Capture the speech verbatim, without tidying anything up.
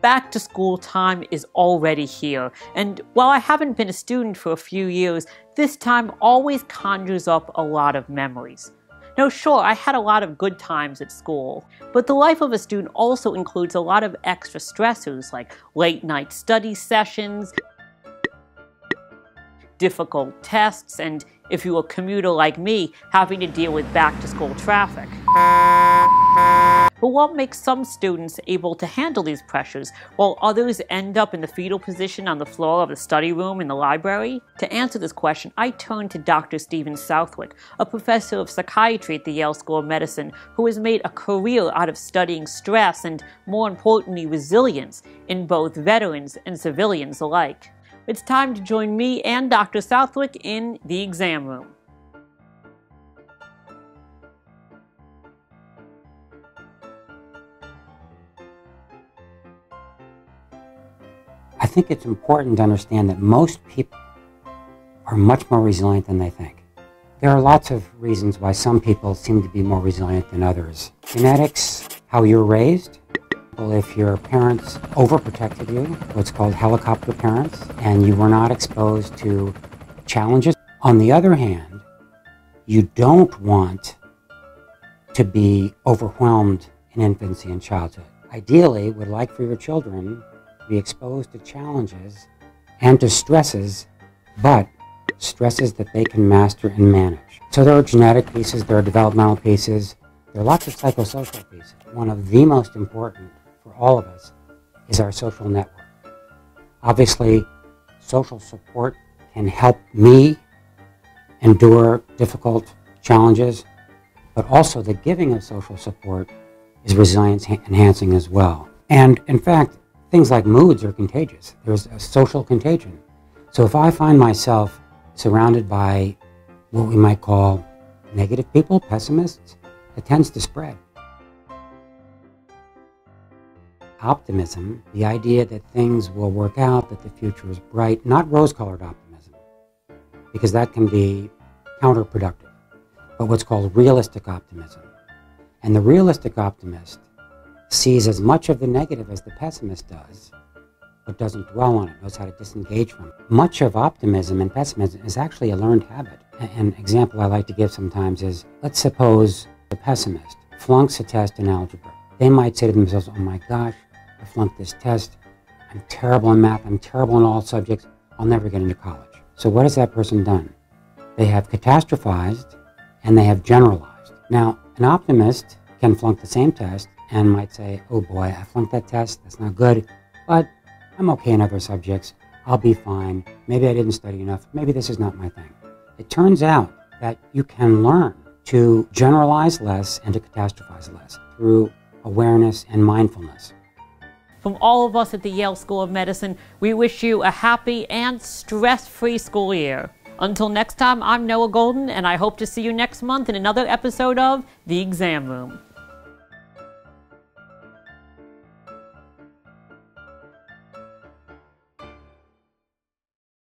Back to school time is already here, and while I haven't been a student for a few years, this time always conjures up a lot of memories. Now sure, I had a lot of good times at school, but the life of a student also includes a lot of extra stressors like late night study sessions, difficult tests, and if you're a commuter like me, having to deal with back to school traffic. But what makes some students able to handle these pressures, while others end up in the fetal position on the floor of the study room in the library? To answer this question, I turned to Doctor Steven Southwick, a professor of psychiatry at the Yale School of Medicine, who has made a career out of studying stress and, more importantly, resilience in both veterans and civilians alike. It's time to join me and Doctor Southwick in The Exam Room. I think it's important to understand that most people are much more resilient than they think. There are lots of reasons why some people seem to be more resilient than others. Genetics, how you're raised. Well, if your parents overprotected you, what's called helicopter parents, and you were not exposed to challenges. On the other hand, you don't want to be overwhelmed in infancy and childhood. Ideally, would like for your children be exposed to challenges and to stresses, but stresses that they can master and manage. So there are genetic pieces, there are developmental pieces, there are lots of psychosocial pieces. One of the most important for all of us is our social network. Obviously, social support can help me endure difficult challenges, but also the giving of social support is resilience enhancing as well. And in fact, things like moods are contagious. There's a social contagion. So if I find myself surrounded by what we might call negative people, pessimists, it tends to spread. Optimism, the idea that things will work out, that the future is bright, not rose-colored optimism, because that can be counterproductive, but what's called realistic optimism. And the realistic optimist sees as much of the negative as the pessimist does, but doesn't dwell on it, knows how to disengage from it. Much of optimism and pessimism is actually a learned habit. An example I like to give sometimes is, let's suppose the pessimist flunks a test in algebra. They might say to themselves, oh my gosh, I flunked this test, I'm terrible in math, I'm terrible in all subjects, I'll never get into college. So what has that person done? They have catastrophized and they have generalized. Now, an optimist can flunk the same test, and might say, oh boy, I flunked that test, that's not good, but I'm okay in other subjects, I'll be fine, maybe I didn't study enough, maybe this is not my thing. It turns out that you can learn to generalize less and to catastrophize less through awareness and mindfulness. From all of us at the Yale School of Medicine, we wish you a happy and stress-free school year. Until next time, I'm Noah Golden, and I hope to see you next month in another episode of The Exam Room.